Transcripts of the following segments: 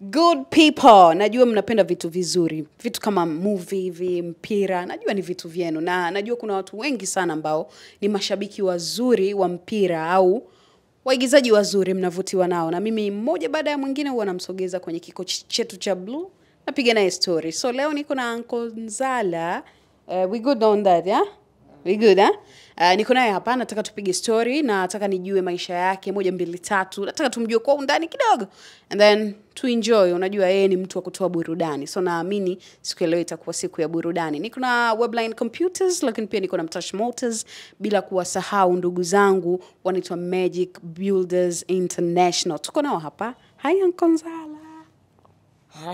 Good people, najua mnapenda vitu vizuri. Vitu kama movie, mpira, najua ni vitu vyenu. Na najua kuna watu wengi sana ambao ni mashabiki wazuri wa mpira au waigizaji wazuri mnavutiwa nao. Na mimi mmoja baada ya mwingine huwa namsogeza kwenye kikochi chetu cha blue na piga naye story. So leo niko na Anko Nzala. We good on that, yeah? We good, eh? Niko naye hapa, nataka tupige story na nataka nijue maisha yake 1 2 3. Nataka tumjue kwa undani kidogo. And then to enjoy, unajua yeye ni mtu wa kutoa burudani. So naamini siku leo itakuwa siku ya burudani. Niko na Webline Computers, lakini pia niko na Mtash Motors, bila kuwasahau ndugu zangu wanaitwa Magic Builders International. Tuko nao hapa. Hi Anko Nzala.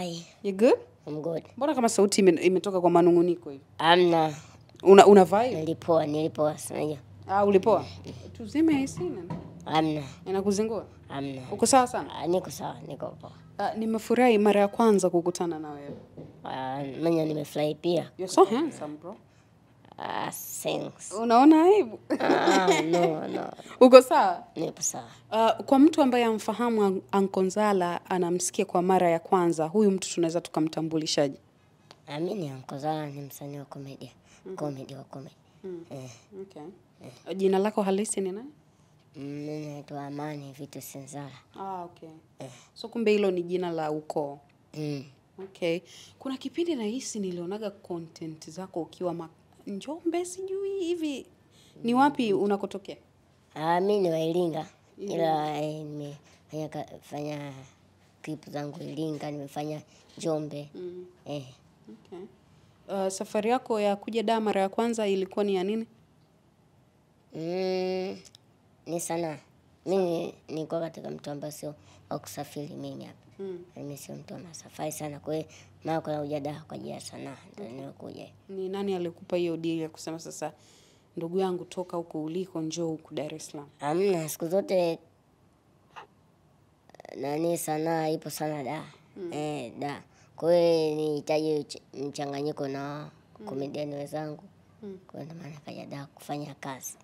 Hi. You good? I'm good. Mbona kama sauti imetoka kwa manunguniko hivi? Amna. Unavaa? Nilipoa sana. Ulipoa? Tuzime isina. Amna. Inakuzingua? Amna. Uko sawa sana? Niko sawa, niko poa. Nimefurahi mara ya kwanza kukutana na wewe. Mimi nimefurahi pia. You're so handsome, bro. Thanks. Unaona aibu? No. Uko sawa? Nipo sawa. Kwa mtu ambaye amfahamu Anko Nzala anamsikia kwa mara ya kwanza, huyu mtu tunaweza tukamtambulishaje? Mimi Anko Nzala ni msanii wa komedia. Comedy. Okay. Jina lako halisi ni nani? Mimi naitwa Amani Vitu Senzala. Okay. So kumbe hilo ni jina la ukoo. Okay. Kuna kipindi nahisi nilionaga content zako ukiwa Njombe sijui hivi. Ni wapi unakotokea? Mimi ni Wailinga. Ila nimefanya clip zangu Ilinga, nimefanya Njombe. Okay. Safari yako ya kuja Dar mara ya kwanza ilikuwa ni ya nini? Ni sanaa. Mimi niko katika mtu ambaye sio wa kusafiri mimi hapa. Mimi sio mtu wa safari sana, kwa hiyo mara kwa kuja Dar kwa ajili ya sanaa ndio nilikuja. Ni nani alikupa hiyo deal ya kusema sasa ndugu yangu toka huko uliko njoo huko Dar es Salaam? Hamna, siku zote nani sanaa ipo sana Dar. Dar. Kwa hiyo nihitaji mchanganyiko na komediani wenzangu. Kwa hiyo maana kaja Dar kufanya kazi.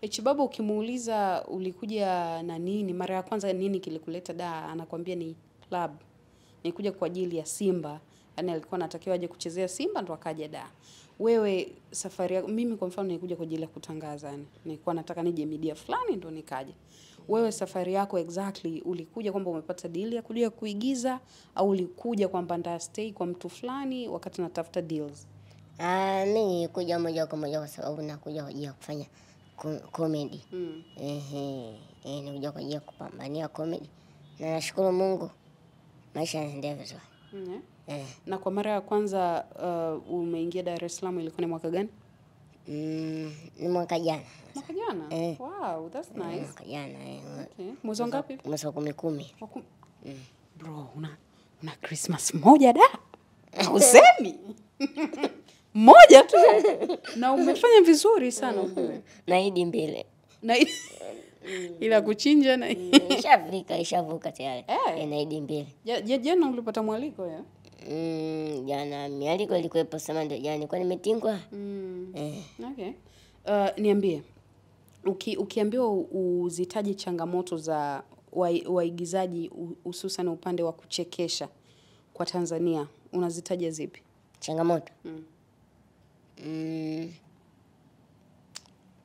Okay. Babu ukimuuliza ulikuja na nini mara ya kwanza, nini kilikuleta Dar, anakuambia ni club. Nilikuja kwa ajili ya Simba. Yaani alikuwa anatakiwa aje kuchezea Simba ndo akaja Dar. Wewe safari yako, mimi kwa mfano nilikuja kwa ajili ya kutangaza, yani nilikuwa nataka nije media fulani ndo nikaje. Wewe safari yako exactly ulikuja kwamba umepata deal ya kuja kuigiza au ulikuja kwamba nda stay kwa mtu fulani wakati natafuta deals? Mimi kuja moja kwa moja kwa sababu nakuja kwa ajili ya kufanya comedy. Nakuja kwa ajili ya kupambania comedy. Na nashukuru Mungu maisha yanaendelea vizuri. Na kwa mara ya kwanza umeingia Dar es Salaam ilikuwa ni mwaka gani? Ni mwaka jana. Mwaka jana? Wow, that's nice. Mwaka jana. Okay. Mwezi ngapi? Mwezi wa 10. Bro, una Christmas moja da? Usemi? Moja tu. Na umefanya vizuri sana wewe. Na Idi mbele. Na Idi. Ila kuchinja na ishavuka tayari. Na Idi mbele. Jana ulipata mwaliko ya? Jana mialiko ilikuwepo sana ndio jana kwa nimetingwa. Okay. Niambie. Ukiambiwa uzitaje changamoto za waigizaji hususan upande wa kuchekesha kwa Tanzania, unazitaja zipi? Changamoto.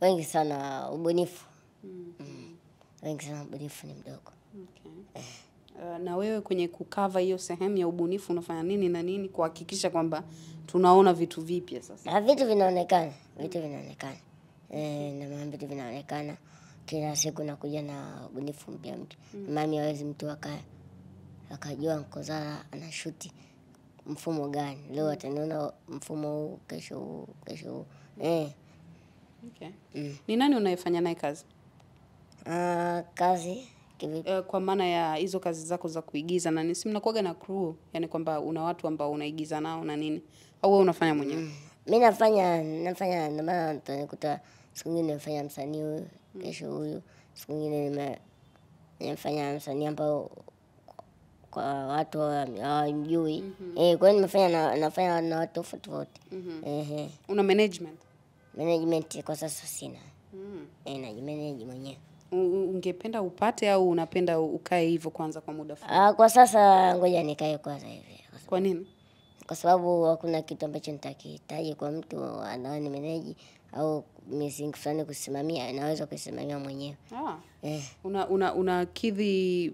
Wengi sana ubunifu. Wengi sana ubunifu ni mdogo. Okay. Na wewe kwenye kukava hiyo sehemu ya ubunifu unafanya nini na nini kuhakikisha kwamba tunaona vitu vipya sasa? Vitu vinaonekana, na maana vitu vinaonekana kila siku nakuja na ubunifu mpya mtu. Mimi hawezi mtu akajua Anko Nzala anashuti mfumo gani. Leo ataniona mfumo huu, kesho. Okay. Ni nani unayefanya naye kazi? Kazi kwa maana ya hizo kazi zako za kuigiza na nisi mnakuaga na crew, yani kwamba una watu ambao unaigiza nao na nini, au wewe unafanya mwenyewe? Mimi nafanya na maana nikuta siku nyingine nafanya msanii huyu, kesho huyu, siku nyingine nimefanya msanii ambao kwa watu hawajui. Kwa hiyo nafanya na watu tofauti. Una management? Management kwa sasa sina. Na manage mwenyewe. ungependa upate au unapenda ukae hivyo kwanza kwa muda fulani? Kwa sasa ngoja nikae kwanza hivi. Kwa nini? Kwa sababu hakuna kitu ambacho nitakihitaji kwa mtu anaoni meneji au msingi fulani kusimamia, anaweza kusimamia mwenyewe. Unakidhi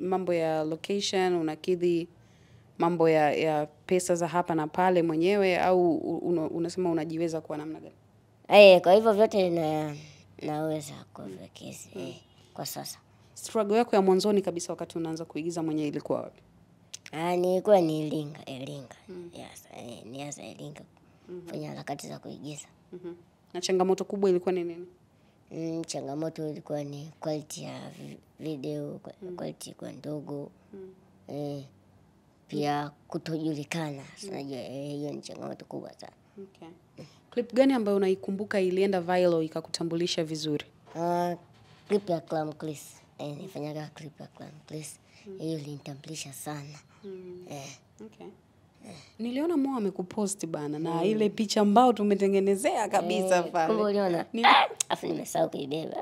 mambo ya location, unakidhi mambo ya pesa za hapa na pale mwenyewe, au unasema unajiweza kwa namna gani? Kwa hivyo vyote naweza kwa kesi kwa sasa. Struggle yako ya mwanzoni kabisa wakati unaanza kuigiza mwenyewe ilikuwa wapi? Nilikuwa ni Iringa. Yes, nianza Iringa. Fanya harakati za kuigiza. Na changamoto kubwa ilikuwa ni nini? Changamoto ilikuwa ni quality ya video, quality ilikuwa ndogo. Pia kutojulikana. Unajua hiyo ni changamoto kubwa sana. Okay. Clip gani ambayo unaikumbuka ilienda viral ikakutambulisha vizuri? Clip ya Clam Chris. Nifanyaga clip ya Clam Chris. Hiyo ilinitambulisha sana. Okay. Niliona Moa amekupost bana na ile picha ambayo tumetengenezea kabisa pale. Kumbe uliona? Afu nimesahau kuibeba.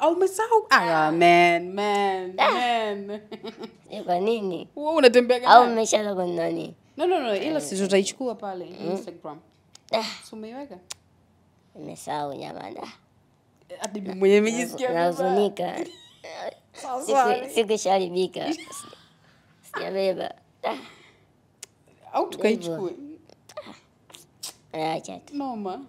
Au umesahau? Man. Kwa nini? Wewe unatembea gani? Au umeshala kwa nani? No, ila si tutaichukua pale Instagram. Sumeiweka? Nimesahau jamani. Hadi mwenyewe nimejisikia nahuzunika. Sikisharibika. Sijabeba. Au tukaichukue? Acha tu. Mama.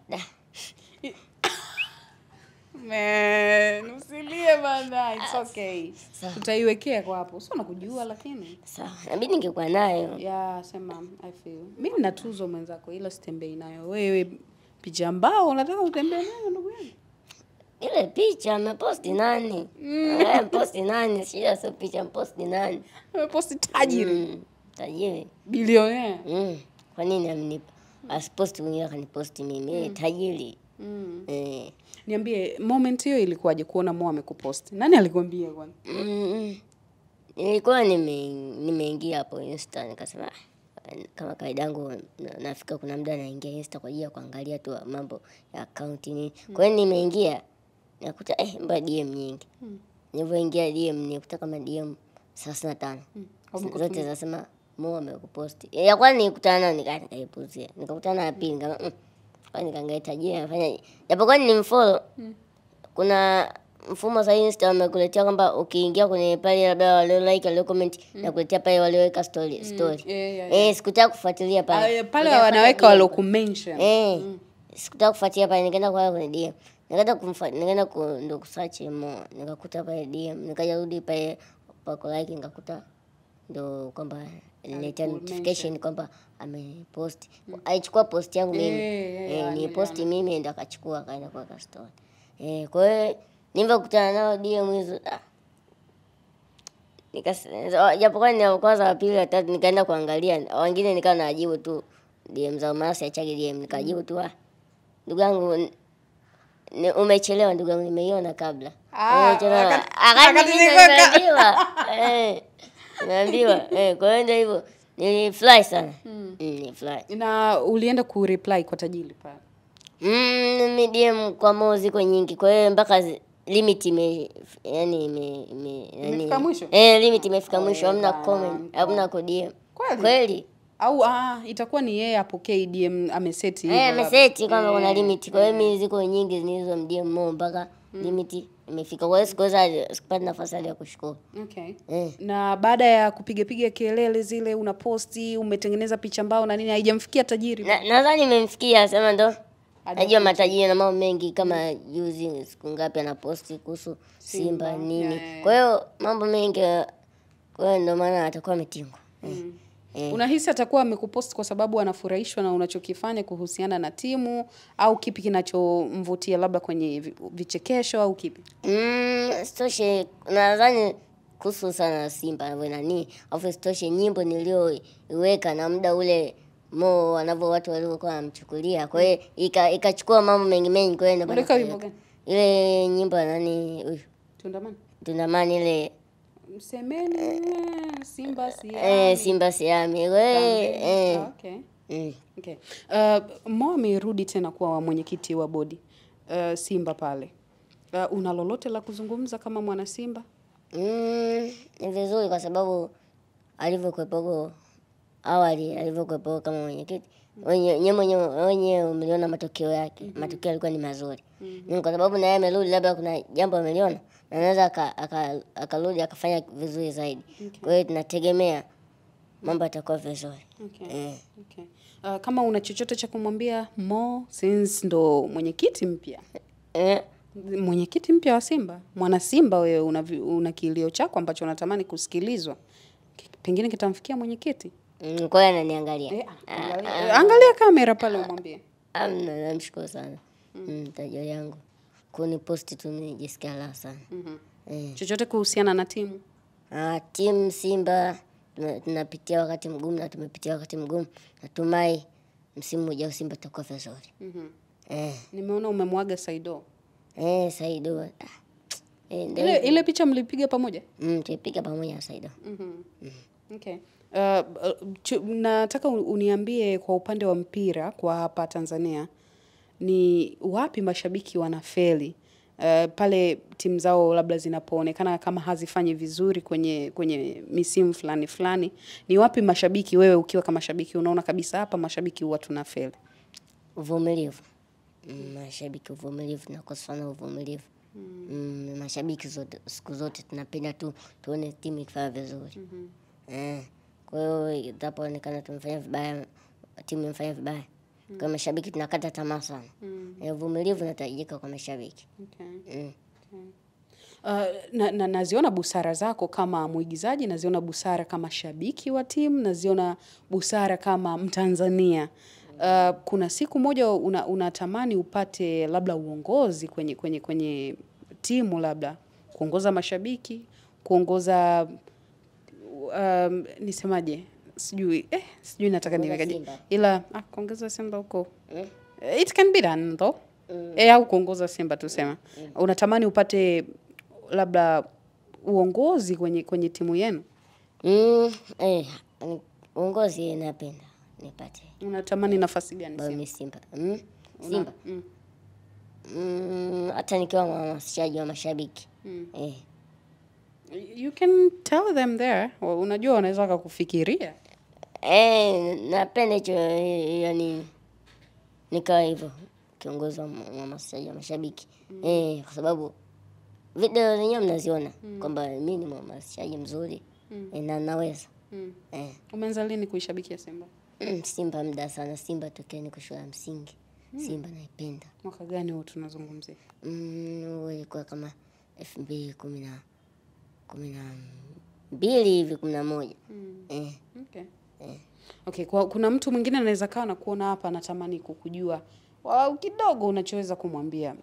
Man, usilie bana, it's okay. Tutaiwekea kwa hapo. Sio nakujua lakini. Sawa. Na mimi ningekuwa nayo. Yeah, sema I feel. Mimi nina tuzo mwenzako ila sitembei nayo. Wewe picha ambao unataka utembee nayo ndugu yangu. Ile picha ameposti nani? Ameposti nani? Sio sio picha ameposti nani? Ameposti tajiri. Tajiri. Bilionea. Kwa nini amenipa? Asiposti mwingine akaniposti mimi. Tajiri. Niambie moment hiyo ilikuwaje kuona Moa amekupost? Nani alikwambia kwanza? Nilikuwa nimeingia hapo Insta nikasema kama kaida yangu nafika kuna muda naingia Insta kwa ajili ya kuangalia tu mambo ya account ni. Kwa hiyo nimeingia nakuta mbona DM nyingi. Nilipoingia DM nikuta kama DM 35. Zote zasema Moa amekupost. Ya kwanza nilikutana nikaipuzia. Nikakutana na pili kama kwani kangaita je afanya japokuwa nimfollow. Kuna mfumo za Insta wamekuletea kwamba ukiingia kwenye pale labda wale like wale comment na kuletea pale walioweka story. Sikutaka kufuatilia pale. Pale wanaweka wale kumention. Sikutaka kufuatilia pale, nikaenda kwa kwenye DM. Nikaenda ndo kusearch Moa. Nikakuta pale DM, nikajarudi pale kwa like nikakuta ndo kwamba nileta notification kwamba amepost. Alichukua post yangu mimi. Ni post mimi ndo akachukua kaenda kwa story. Kwa hiyo nilipokutana nao DM hizo nikasema japokuwa ni kwanza ya pili ya tatu nikaenda kuangalia wengine nikawa najibu tu DM za Masi achage DM nikajibu tu ndugu yangu umechelewa ndugu yangu nimeiona kabla. Naambiwa kwa hiyo ndio hivyo nilifly sana. Nilifly. Na ulienda ku reply kwa tajiri pale. DM kwa mozi kwa nyingi. Kwa hiyo mpaka limit imefika mwisho. Limit imefika mwisho. Hamna comment, hamna ku DM. Kweli? Au itakuwa ni yeye apokee DM ameseti hivyo. Ameseti kama kuna limit. Kwa hiyo mimi ziko nyingi zilizo DM Moa mpaka limit imefika. Kwa hiyo sikupata nafasi ya kushukuru. Okay. Na baada ya kupiga kelele zile unaposti, umetengeneza picha mbao na nini haijamfikia tajiri? Nadhani imemfikia sema ndo. Najua matajiri na mambo mengi kama juzi siku ngapi anaposti kuhusu Simba nini. Kwa hiyo mambo mengi kwa hiyo ndio maana atakuwa ametingwa. Unahisi atakuwa amekupost kwa sababu anafurahishwa na unachokifanya kuhusiana na timu au kipi kinachomvutia labda kwenye vichekesho au kipi? Stoshe nadhani kuhusu sana Simba na nani. Afu stoshe nyimbo nilioiweka na muda ule Moa wanavyo watu waliokuwa wamchukulia. Kwa hiyo ikachukua mambo mengi kwa hiyo ndio bana. Ile nyimbo nani huyu? Tundamani ile msemeni Simba Siami. Simba Siami. Okay. Moa amerudi tena kuwa mwenyekiti wa bodi Simba pale. Una lolote la kuzungumza kama mwana Simba? Ni vizuri kwa sababu alivyokuwepo awali, alivyokuwepo kama mwenyekiti, wenye umeliona matokeo yake. Matokeo yalikuwa ni mazuri. Kwa sababu na yeye amerudi, labda kuna jambo ameliona na anaweza akarudi akafanya vizuri zaidi. Kwa hiyo tunategemea mambo yatakuwa vizuri. Okay. Kama una chochote cha kumwambia Mo since ndo mwenyekiti mpya? Mwenyekiti mpya wa Simba, mwana Simba wewe una kilio chako ambacho unatamani kusikilizwa. Pengine kitamfikia mwenyekiti. Kwa hiyo ananiangalia. Angalia kamera pale umwambie. Namshukuru sana. Tajiri yangu kuniposti tu nijisikia raha sana. Chochote kuhusiana na timu? Timu Simba tunapitia wakati mgumu na tumepitia wakati mgumu. Natumai msimu ujao Simba itakuwa vizuri. Nimeona umemwaga Saido. Saido. Ile picha mlipiga pamoja? Tulipiga pamoja na Saido. Okay. Nataka uniambie kwa upande wa mpira kwa hapa Tanzania, ni wapi mashabiki wanafeli pale timu zao labda zinapoonekana kama hazifanyi vizuri kwenye misimu fulani? Ni wapi mashabiki, wewe ukiwa kama shabiki unaona kabisa hapa mashabiki huwa tunafeli? Uvumilivu. Mashabiki uvumilivu na kosana uvumilivu. Mashabiki zote siku zote tunapenda tu tuone timu ikifanya vizuri. Kwa hiyo itapoonekana tumefanya vibaya, timu imefanya vibaya, kwa mashabiki tunakata tamaa sana. Uvumilivu unahitajika kwa mashabiki. Naziona busara zako kama muigizaji, naziona busara kama shabiki wa timu, naziona busara kama Mtanzania. Kuna siku moja unatamani upate labda uongozi kwenye timu, labda kuongoza mashabiki, kuongoza nisemaje, sijui nataka niwekaje, ila kuongoza Simba huko, it can be done though. Au kuongoza Simba tusema. Unatamani upate labda uongozi kwenye timu yenu? Uongozi napenda nipate. Unatamani nafasi gani Simba? Simba. Hata nikiwa mwanachama wa mashabiki. You can tell them there. Unajua wanaweza kufikiria. Napenda hicho, yani nikawa hivyo kiongozi wa mashabiki. Kwa sababu video zenyewe mnaziona kwamba mimi ni mwanachama mzuri na naweza. Umeanza lini kuishabikia Simba? Simba muda sana. Simba tokea ni kushua msingi. Simba naipenda. Mwaka gani huo tunazungumzia? Ilikuwa kama 2012 hivi 11. Okay, kuna mtu mwingine anaweza kaa na kuona hapa, natamani kukujua walau kidogo unachoweza kumwambia.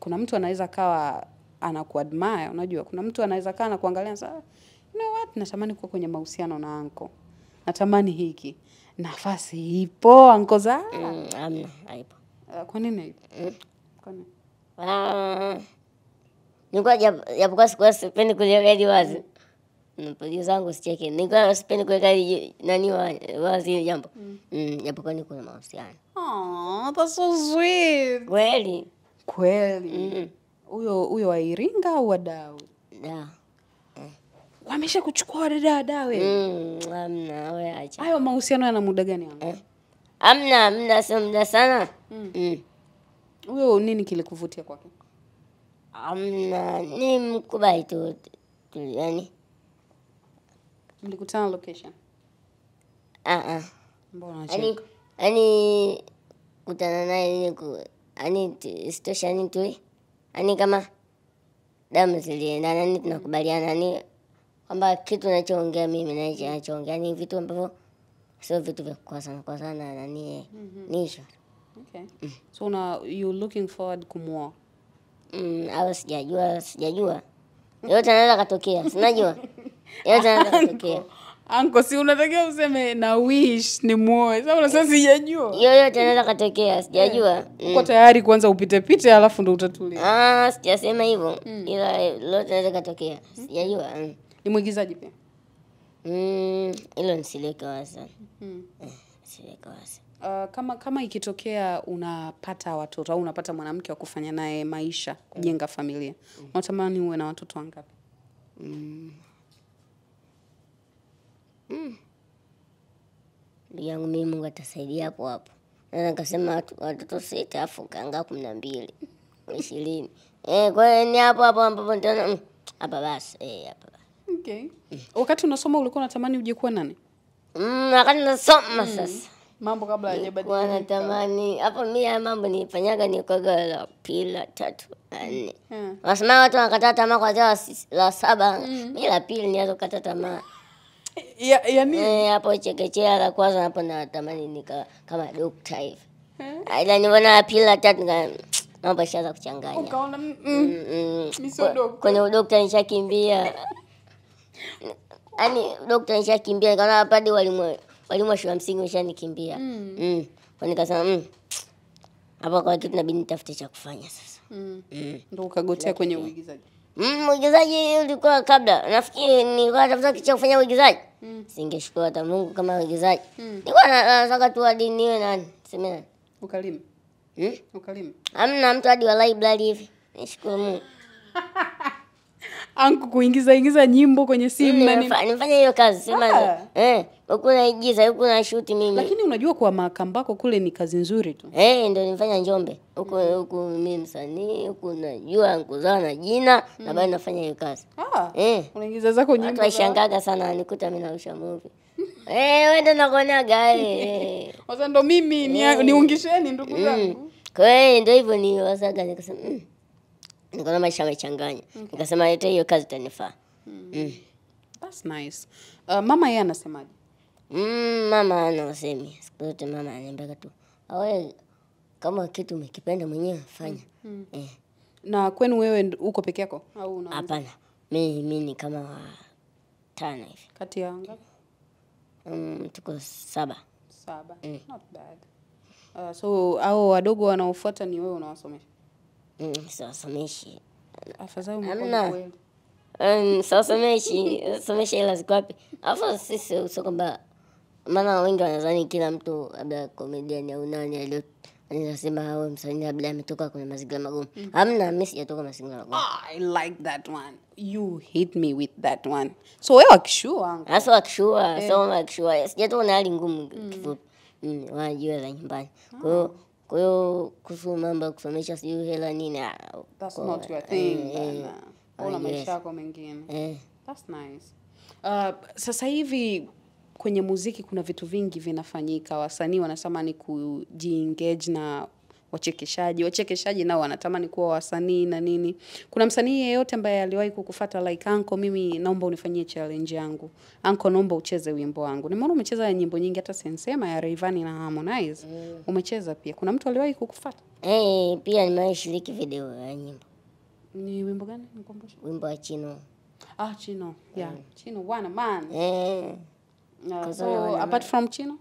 Kuna mtu anaweza kawa anakuadmire, unajua. Kuna mtu anaweza kaa na kuangalia sasa, you know what, natamani kuwa kwenye mahusiano na Anko. Natamani hiki. Nafasi ipo Anko Nzala? Amna, haipo. Kwa nini haipo? Kwa nini? Nikuwa japokuwa sikuwa sipendi kuliweka hili wazi. Mpoli zangu sicheke. Nikuwa sipendi kuliweka hili wazi hili jambo. Japokuwa niko na mahusiano. Aww, that's so sweet. Kweli. Uyo wa Iringa au wa Dau? Dau. Wamesha kuchukua wadada we? Amna, we acha. Hayo mahusiano yana muda gani yangu? Amna sana. Uyo nini kile kuvutia kwake? Amna, ni mkubali tu, yani. Mlikutana location? Mbona cheki? Ani kutana naye situation tu. Ani kama damu ziliendana, ni tunakubaliana ni kwamba kitu ninachoongea mimi na yeye anachoongea ni vitu ambavyo sio vitu vya kwa sana na nisho. So now you looking forward kumwoa? Sijajua. Yote anaweza katokea, sinajua. Yote anaweza katokea. Anko, si unatakia useme na wish ni muoe. Sasa sijajua. Yoyote anaweza katokea, sijajua. Uko tayari kwanza upite alafu ndo utatulia? Sijasema hivyo. Ila yote anaweza katokea, sijajua. Ni mwigizaji pia? Ilo nisileke wazi. Kama ikitokea unapata watoto au unapata mwanamke wa kufanya naye maisha, kujenga familia, unatamani uwe na watoto wangapi? Yangu mimi Mungu atasaidia hapo hapo. Na nikasema watoto 6 afu kaanga 12. 20. Kwa ni hapo ndio hapa basi. Hapa. Okay. Wakati unasoma ulikuwa unatamani uje kuwa nani? Wakati nasoma sasa. Mambo kabla hajabadilika. Wanatamani hapo mimi mambo nilifanyaga ni kwa gala pili, 3, 4. Wasema watu wanakata tamaa kwa zao la 7. Mimi la pili nianza kukata tamaa. Yani hapo chekechea la kwanza hapo natamani nika kama doctor hivi. Ila niona la pili la 3 naomba shaanza kuchanganya. Ukaona mimi sio doctor. Kwenye doctor nishakimbia. Ani doctor nishakimbia kana padi walimu shule msingi washanikimbia. Kwa nikasema hapo kwa kitu nabidi nitafute cha kufanya sasa. Ndio ukagotea kwenye uigizaji. Uigizaji ulikuwa kabla. Nafikiri nilikuwa natafuta kitu cha kufanya uigizaji. Singeshukuru hata Mungu kama uigizaji. Nilikuwa nataka tu hadi niwe nani? Semena. Ukalimu. Ukalimu. Hamna mtu hadi wa library hivi. Nishukuru Mungu. Anko kuingiza nyimbo kwenye simu na nini. Nifanye hiyo kazi semena. Huko naigiza, huko na shoot mimi. Lakini unajua kwa makambako kule ni kazi nzuri tu. Ndio nilifanya Njombe. Huko mimi msanii, huko najua Anko Nzala na jina na bado nafanya hiyo kazi. Unaingiza zako nyimbo. Watu washangaga sana nikuta mimi narusha movie. Wewe ndio nakonaga. Sasa ndo mimi niungisheni ndugu zangu. Kwa ndio hivyo niwasaga nikasema nikaona maisha yamechanganya. Nikasema leta hiyo kazi itanifaa. That's nice. Mama yeye anasemaje? Mama anasemi. Siku zote mama ananiambia tu, "Awe kama kitu umekipenda mwenyewe fanya." Na kwenu wewe uko peke yako au una? Hapana. Mimi ni kama 5 hivi. Kati ya ngapi? Tuko 7. 7. Not bad. So hao wadogo wanaofuata ni wewe unawasomesha? Siwasomeshi. Afadhali mko siwasomeshi ila ziko wapi? Afa sisi usoko mbaya. Maana wengi wanadhani kila mtu labda comedian au nani alio anasema hawa msanii labda ametoka kwenye mazingira magumu. Hamna, mimi sijatoka mazingira magumu. I like that one. You hit me with that one. So wewe wakishua Anko. Sasa wakishua, sijatoka na hali ngumu kifupi. Wanajua za nyumbani. Kwa hiyo kusoma kusomesha sio hela nini. That's not your thing. Ona maisha yako mengine. That's nice. Sasa hivi kwenye muziki kuna vitu vingi vinafanyika. Wasanii wanatamani kujiengage na wachekeshaji. Wachekeshaji nao wanatamani kuwa wasanii na nini. Kuna msanii yeyote ambaye aliwahi kukufuata like Anko, mimi naomba unifanyie challenge yangu. Anko naomba ucheze wimbo wangu. Nimeona umecheza nyimbo nyingi hata Sensema ya Rayvanny na Harmonize. Umecheza pia. Kuna mtu aliwahi kukufuata? Pia nimeshiriki video ya nyimbo. Ni wimbo gani? Nikumbushe. Wimbo wa Chino. Chino. Yeah. Chino wana man. So apart from Chino?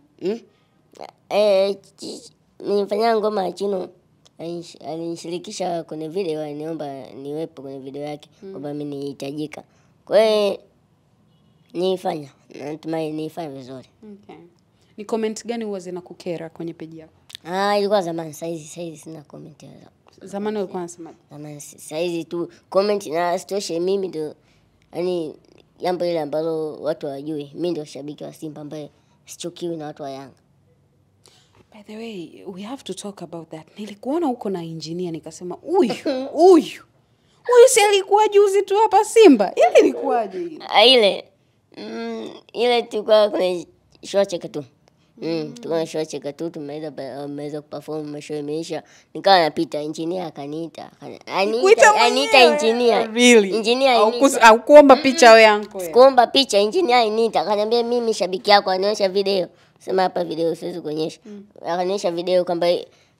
Nilifanya ngoma ya Chino. Alinishirikisha kwenye video, niomba niwepo kwenye video yake kwamba mimi nihitajika. Kwa hiyo nilifanya. Natumai nilifanya vizuri. Okay. Ni comment gani huwa zinakukera kwenye peji yako? Ilikuwa zamani, saizi sina comment hizo. Zamani ulikuwa unasema? Zamani saizi tu comment na stoshe mimi ndio yani jambo ile ambalo watu hawajui. Mimi ndio shabiki wa Simba ambaye sichukiwi na watu wa Yanga. By the way, we have to talk about that. Nilikuona uko na engineer nikasema huyu si alikuwa juzi tu hapa Simba. Ile ilikuwaje hiyo? Ile tulikuwa kwenye show check tu. Tukaona show check tu tumeweza kuperform show imeisha. Nikawa napita engineer akaniita. Aniita engineer. Really? Engineer hakuomba picha wewe Anko. Sikuomba picha, engineer aliniita. Akaniambia mimi shabiki yako anionyesha video. Sema hapa video siwezi kuonyesha. Akanionyesha video kwamba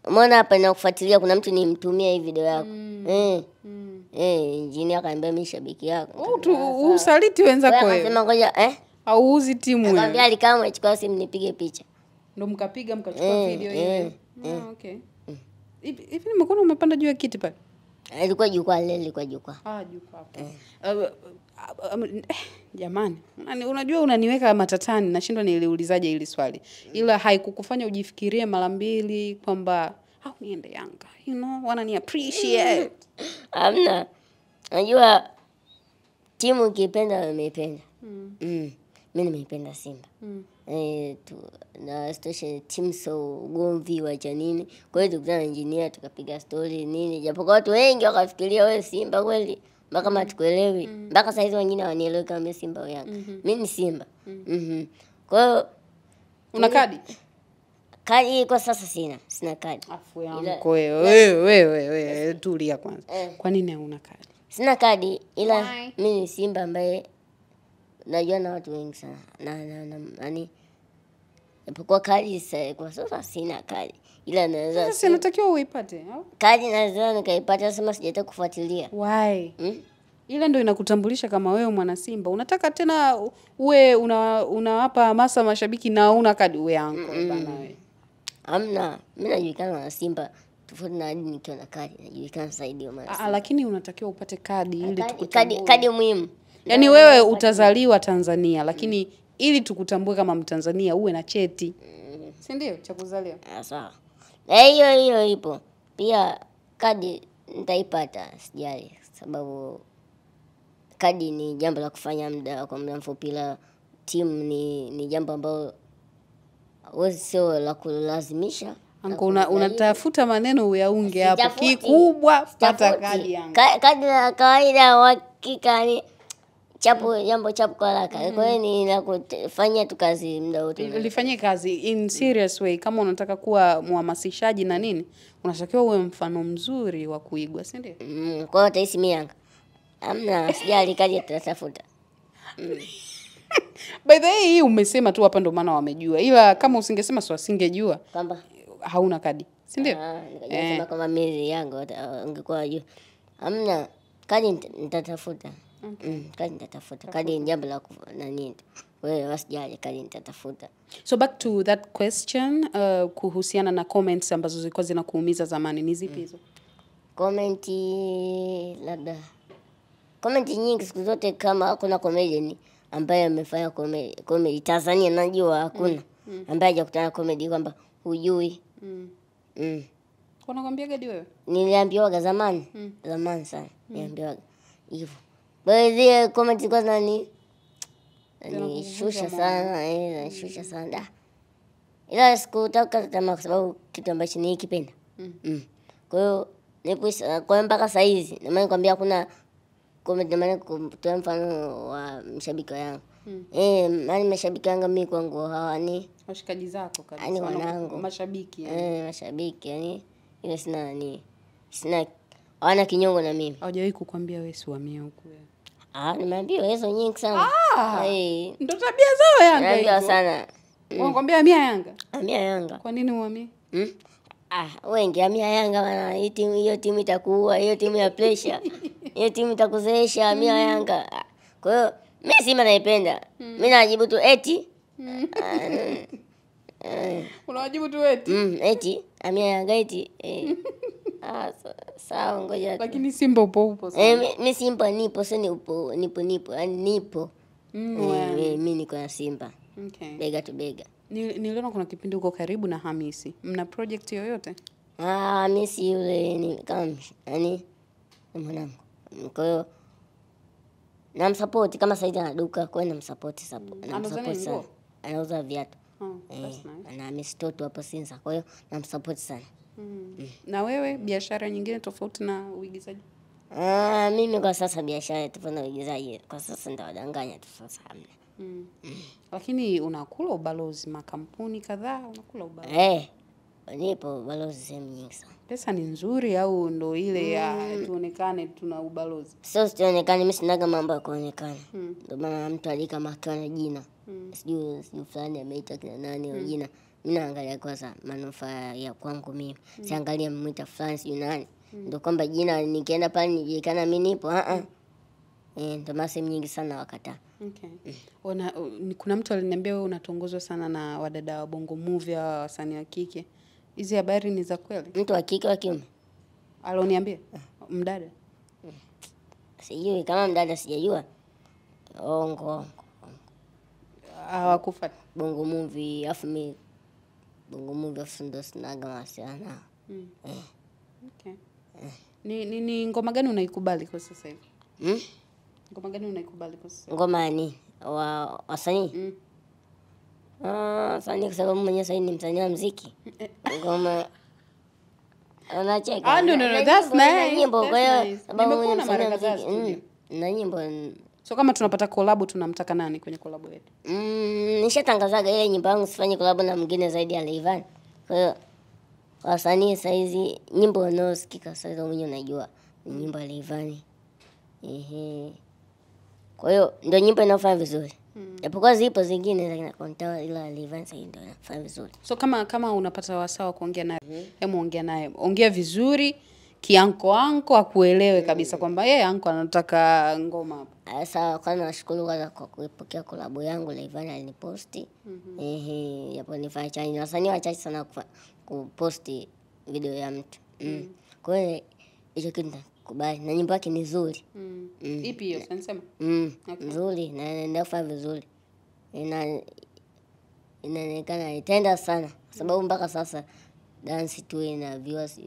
umeona hapa nakufuatilia kuna mtu nimtumia hii video yako. Engineer akaniambia mimi shabiki yako. Usaliti wenzako wewe. Akasema ngoja auuzi timu wewe. Akamwambia alikaa amechukua simu nipige picha. Ndio mkapiga mkachukua video hiyo. Okay. Hivi nimekuona umepanda juu ya kiti pale. Ilikuwa jukwaa lile, ilikuwa jukwaa. Ah, jukwaa hapo. Jamani, unajua unaniweka matatani, nashindwa niliulizaje ili swali. Ila haikukufanya ujifikirie mara mbili kwamba au niende Yanga. You know, wanani appreciate. Amna. Unajua timu ukipenda umeipenda. Mimi nimeipenda Simba. Na station team so gomvi wa janini. Kwa hiyo tukutana na engineer tukapiga story nini. Japo kwa watu wengi wakafikiria wewe Simba kweli. Mpaka matukuelewi. Mpaka saizi wengine wanielewi kama mimi Simba au Yanga. Mimi ni Simba. Kwa hiyo una kadi? Kadi kwa sasa sina. Sina kadi. Afu yangu wewe tulia kwanza. Kwa nini una kadi? Sina kadi ila mimi ni Simba ambaye najua na watu wengi sana. Nani kwa kadi kwa sasa sina kadi. Ila naweza sasa natakiwa uipate. Kadi naweza nikaipata sema sijataka kufuatilia. Why? Ile ndio inakutambulisha kama wewe mwana Simba. Unataka tena uwe unawapa hamasa mashabiki na una kadi uwe Anko bana wewe. Amna, mimi najulikana na Simba. Tofauti na hadi nikiwa na kadi najulikana zaidi ya mwana Simba. Lakini unatakiwa upate kadi ili tukutambue. Kadi muhimu. Yaani wewe utazaliwa Tanzania lakini ili tukutambue kama Mtanzania uwe na cheti. Si ndio cha kuzaliwa? Sawa. Na hiyo ipo. Pia kadi nitaipata sijali sababu kadi ni jambo la kufanya muda kwa muda mfupi la timu ni jambo ambalo sio la kulazimisha. Anko unatafuta maneno uyaunge hapo kikubwa pata kadi yangu. Kadi ya kawaida hakika ni jambo chapu kwa haraka. Kwa hiyo ninakufanya tu kazi muda wote. Ulifanya kazi in serious way kama unataka kuwa mhamasishaji na nini? Unatakiwa uwe mfano mzuri wa kuigwa, si ndio? Kwa hiyo taisi mimi Yanga. Amna sijali kadi tutatafuta. By the way umesema tu hapa ndo maana wamejua. Ila kama usingesema sio asingejua kwamba hauna kadi, si ndio? Nikajisema kama mimi Yanga ungekuwa juu. Amna kadi nitatafuta. Kadi nitatafuta. Kadi ni jambo la nani? Wewe wasijali kadi nitatafuta. So back to that question kuhusiana na comments ambazo zilikuwa zinakuumiza zamani ni zipi hizo? Comment nyingi siku zote kama hakuna comedian ambaye amefanya comedy Tanzania najua hakuna ambaye hajakutana comedy kwamba hujui. Kuna kwambia gadi wewe? Niliambiwa zamani. Zamani sana. Niliambiwa hivyo. Baadhi comment kwa nani? Ni shusha sana, shusha sana. Ila siku taka tamaa kwa sababu kitu ambacho nikipenda. Kwa hiyo nipo kwa mpaka saa hizi na mimi nikwambia kuna comment maana kutoa mfano wa mshabiki wangu. Maana mashabiki wangu mimi kwangu hawani washikaji zako kabisa wanangu mashabiki mashabiki yani ile sina nani sina hawana kinyongo na mimi. Hawajawahi kukwambia wewe si wa mimi huko wewe. Nimeambiwa hizo nyingi sana. Ndio tabia zao Yanga hizo. Ndio sana. Wanakuambia mimi Yanga? Mimi Yanga. Kwa nini uamini? Wengi amia Yanga bana hiyo timu itakuua, hiyo timu ya pressure. Hiyo timu itakuzeesha amia Yanga. Kwa hiyo mimi Simba naipenda. Mimi najibu tu eti. Unajibu tu eti. Eti amia Yanga eti. Sawa ngoja. Lakini Simba upo. Mimi Simba nipo, sio nipo, yani nipo. Mimi niko na Simba. Okay. Bega tu bega. Niliona kuna kipindi uko karibu na Hamisi. Mna project yoyote? Hamisi yule ni kama yani mwanangu. Kwa hiyo namsupport kama saidia na duka, kwa hiyo namsupport. Anauza nguo. Anauza viatu. That's nice. Na Hamisi toto hapo Sinza. Kwa hiyo namsupport sana. Na wewe biashara nyingine tofauti na uigizaji? Mimi kwa sasa biashara tofauti na uigizaji. Kwa sasa nitawadanganya tu sasa hamna. Lakini unakula ubalozi makampuni kadhaa unakula ubalozi. Nipo ubalozi sehemu nyingi sana. Pesa ni nzuri au ndo ile ya tuonekane tuna ubalozi? Sio tuonekane mimi sina kama mambo ya kuonekana. Ndio maana mtu alika makana jina. Sijui fulani ameita kina nani au jina. Mimi naangalia kwanza manufaa ya kwangu mimi. Siangalia mmuita France United. Ndio kwamba jina nikienda pale nijulikana mimi nipo. Ndio maana sehemu nyingi sana wakataa. Okay. Kuna mtu aliniambia wewe unatongozwa sana na wadada wa Bongo Movie au wasanii wa kike. Hizi habari ni za kweli? Mtu wa kike au kiume? Alioniambia. mdada? Sijui kama mdada sijajua. Ongo. Hawakufata. Bongo movie afu mimi Bongo movie afu ndo sinaga masiana. Okay. Ni ngoma gani unaikubali kwa sasa hivi? Ngoma gani unaikubali kwa sasa? Ngoma ni wa wasanii. Sani kwa sababu mwenye sasa ni msanii wa muziki. Ngoma anacheka. No, that's nice. Nyimbo kwa hiyo sababu mwenye msanii wa muziki. Na nyimbo. So kama tunapata collab tunamtaka nani kwenye collab yetu? Nishatangazaga yeye nyimbo yangu sifanye collab na mwingine zaidi ya Levan. Kwa hiyo wasanii saizi nyimbo naosikika sasa mwenye unajua ni nyimbo ya Levan. Kwa hiyo ndio nyimbo inafanya vizuri. Japokuwa zipo zingine lakini konta ila Levan sasa ndio inafanya vizuri. So kama unapata wasawa kuongea naye, hebu ongea naye. Ongea vizuri. Kianko akuelewe kabisa kwamba yeye anko anataka ngoma hapo. Sawa, kwanza nashukuru kwa kuipokea collab yangu Levan aliniposti. Yapo nifanya challenge. Wasanii wachache sana kuposti video ya mtu. Kwa hiyo hicho kitu kubali na nyimbo yake ni nzuri. Ipi hiyo unasema? Nzuri na inafaa vizuri. Inaonekana itenda sana kwa sababu mpaka sasa dance tu ina viewers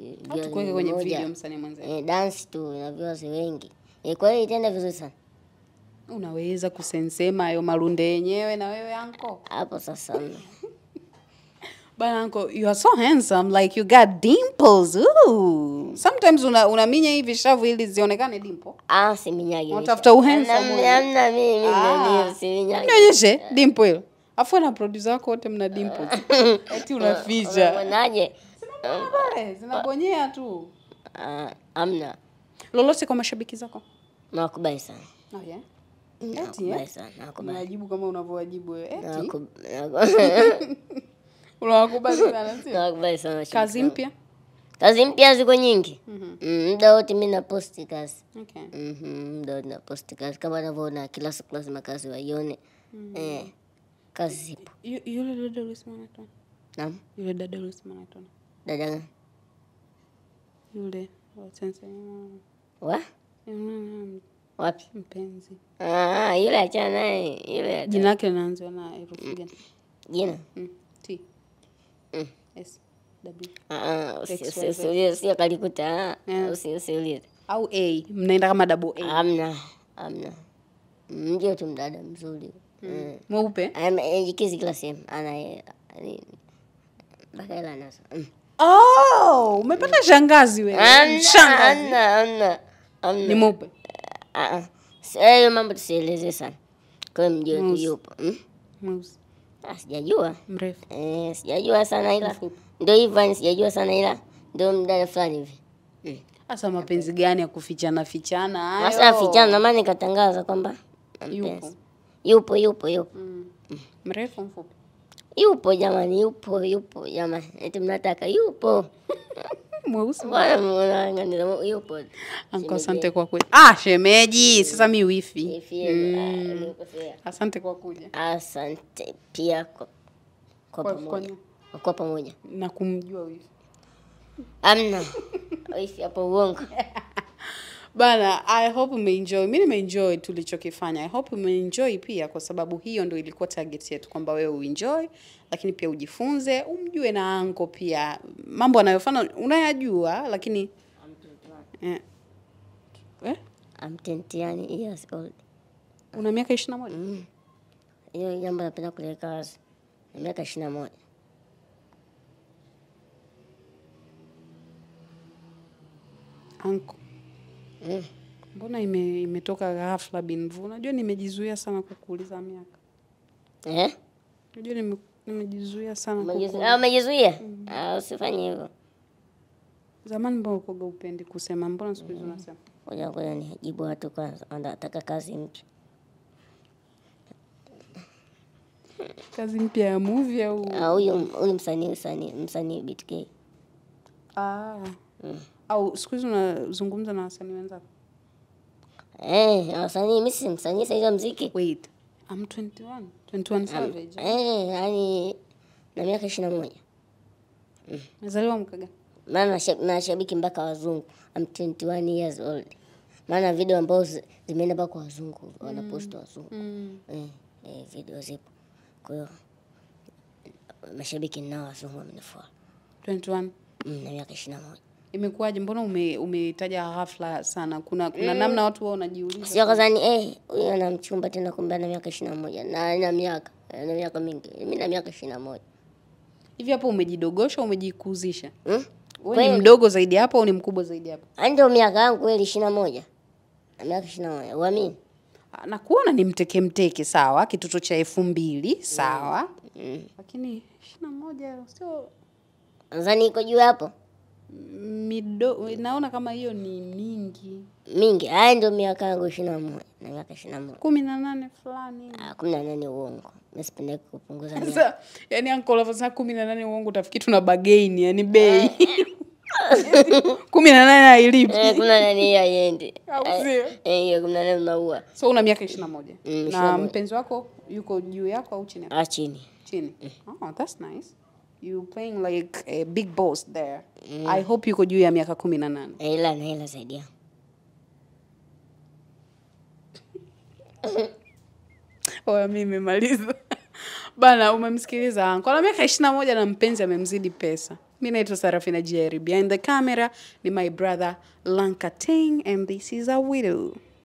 kwenye video msanii mwanzani. Dance tu ina viewers wengi. Kwa hiyo itenda vizuri sana. Unaweza kusensema hayo marunde yenyewe na wewe anko? Hapo sasa. Bana anko, you are so handsome, like you got dimples. Ooh. Sometimes unaminya hivi shavu ili zionekane dimple. Si minyage. Unatafuta uhandsome. Namna mimi si minyage. Unaonyeshe dimple hilo. Afu na producer wako wote mna dimple. Eti unaficha. Unaonaje? Zinabonyea tu. Amna. Lolote kwa mashabiki zako? Nakubali sana. Yeah. Eti. Nakubali. Najibu kama unavyojibu wewe. Eti. Nakubali. Unakubali sana sio? Nakubali sana. Kazi mpya? Kazi mpya ziko nyingi. Muda wote mimi na posti kazi. Okay. Muda wote na posti kazi kama unavyoona kila siku lazima kazi waione. Kazi ipo. Yule dada ulisimama tu. Naam. Yule dada ulisimama tu. Dada gani? Yule wa Tanzania. Wa? Wapi mpenzi? Yule acha naye. Yule jina lake linaanza na herufi gani? Jina. T. S. W. Sio kalikuta. Sio. Au A, mnaenda kama double A. Amna. Mje tu mdada mzuri. Mweupe? Kizi kila sehemu. Bakela naso. Umepata shangazi wewe. Amna. Ni mweupe? Hayo mambo tusieleze sana. Kwa mje tu yupo. Mweusi. Sijajua. Mrefu. Sijajua sana ila. Ndio Ivan sijajua sana ila. Ndio mdada fulani hivi. Asa mapenzi gani ya kufichana hayo? Asa fichana maana nikatangaza kwamba yupo. Yupo. Mrefu mfupi? Yupo jamani. Eti mnataka yupo. Mweusi. Yupo. Anko asante kwa kuja. Shemeji, sasa mimi wifi. Asante kwa kuja. Asante pia kwa pamoja. Na kumjua wifi. Amna. Wifi hapo uongo. Bana, I hope umeenjoy. Mimi nimeenjoy tulichokifanya. I hope umeenjoy pia kwa sababu hiyo ndio ilikuwa target yetu kwamba wewe uenjoy lakini pia ujifunze, umjue na anko pia. Mambo anayofanya unayajua lakini I'm 20 years old. Una miaka 21? Hiyo jambo napenda kuleka miaka 21. Anko mbona imetoka ghafla binvu? Unajua nimejizuia sana kukuuliza miaka. Unajua nimejizuia sana kukuuliza. Umejizuia? Usifanye hivyo. Zamani mbona ukoga upendi kusema? Mbona siku hizi unasema? Ngoja nijibu watu kwanza. Anataka kazi mpya. Kazi mpya ya movie au? Huyo msanii BTK. Au siku hizi unazungumza na wasanii wenzako? Wasanii mimi si msanii sasa muziki. Wait. I'm 21. 21 Savage. Yani na miaka 21. Mzaliwa mkaga. Maana nashabiki mpaka wazungu. I'm 21 years old. Maana video ambazo zimeenda mpaka wazungu, wanapost wazungu. Video zipo. Kwa hiyo mashabiki nao wazungu wamenifuata. 21 na miaka 21. Imekuwaje, mbona umetaja ghafla sana? Kuna namna watu wao wanajiuliza. Sio kazani huyu ana mchumba tena kumbe ana miaka 21 na ana miaka mingi. Mimi na miaka 21. Hivi hapo umejidogosha, umejikuzisha? Wewe ni mdogo zaidi hapo au ni mkubwa zaidi hapo? Ndio miaka yangu kweli 21. Na miaka 21. Uamini? Na kuona ni mteke sawa, kitoto cha 2000 sawa. Lakini 21 sio Tanzania iko juu hapo. Naona kama hiyo ni mingi. Mingi. Haya ndio miaka yangu 21 na miaka 21. 18 fulani. 18 uongo. Msipende kupunguza mimi. Sasa yani uncle afasa 18 uongo utafikiri tuna bargain yani bei. 18 hailipi. 18 haiendi. Au sio? 18 unaua. So una miaka 21. Na mpenzi wako yuko juu yako au chini? Chini. Chini. Oh, that's nice. You playing like a big boss there. I hope you could do ya miaka 18. Ila zaidi. Oya mimi nimemaliza. Bana umemsikiliza anko. Kwa miaka 21 na mpenzi amemzidi pesa. Mimi naitwa Sarafina Jerry. Behind the camera ni my brother Lanka Ting and this is a widow.